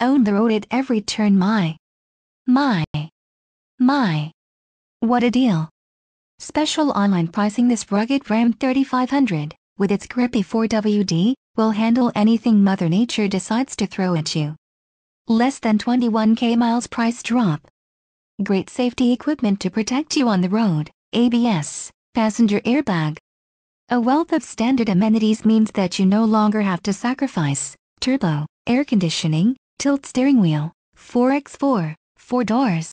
own the road at every turn. My. What a deal. Special online pricing. This rugged Ram 3500, with its grippy 4WD, will handle anything Mother Nature decides to throw at you. Less than 21k miles. Price drop. Great safety equipment to protect you on the road, ABS, passenger airbag. A wealth of standard amenities means that you no longer have to sacrifice turbo, air conditioning, tilt steering wheel, 4x4, 4 doors,